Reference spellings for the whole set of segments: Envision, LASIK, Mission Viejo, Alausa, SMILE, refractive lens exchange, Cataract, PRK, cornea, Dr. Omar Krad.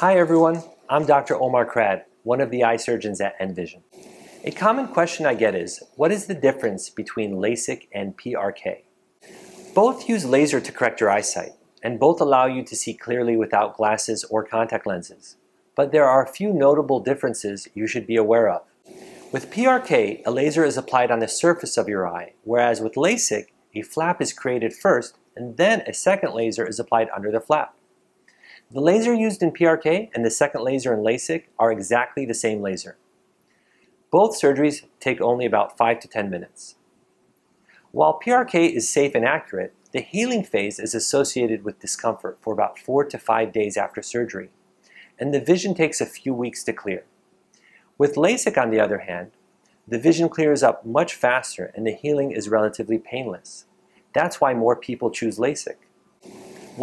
Hi everyone, I'm Dr. Omar Krad, one of the eye surgeons at Envision. A common question I get is, what is the difference between LASIK and PRK? Both use laser to correct your eyesight, and both allow you to see clearly without glasses or contact lenses. But there are a few notable differences you should be aware of. With PRK, a laser is applied on the surface of your eye, whereas with LASIK, a flap is created first, and then a second laser is applied under the flap. The laser used in PRK and the second laser in LASIK are exactly the same laser. Both surgeries take only about 5 to 10 minutes. While PRK is safe and accurate, the healing phase is associated with discomfort for about 4 to 5 days after surgery, and the vision takes a few weeks to clear. With LASIK, on the other hand, the vision clears up much faster and the healing is relatively painless. That's why more people choose LASIK.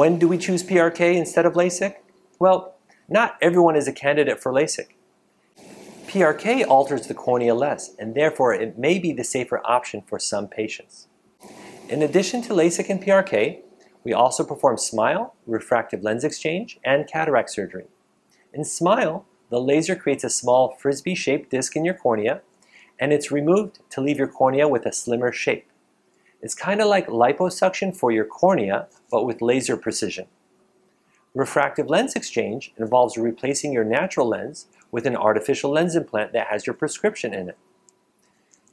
When do we choose PRK instead of LASIK? Well, not everyone is a candidate for LASIK. PRK alters the cornea less, and therefore it may be the safer option for some patients. In addition to LASIK and PRK, we also perform SMILE, refractive lens exchange, and cataract surgery. In SMILE, the laser creates a small frisbee-shaped disc in your cornea, and it's removed to leave your cornea with a slimmer shape. It's kind of like liposuction for your cornea, but with laser precision. Refractive lens exchange involves replacing your natural lens with an artificial lens implant that has your prescription in it.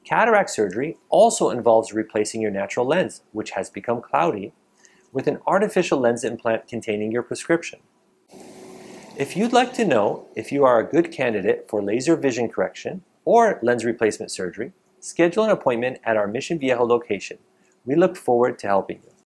Cataract surgery also involves replacing your natural lens, which has become cloudy, with an artificial lens implant containing your prescription. If you'd like to know if you are a good candidate for laser vision correction or lens replacement surgery, schedule an appointment at our Mission Viejo location. We look forward to helping you.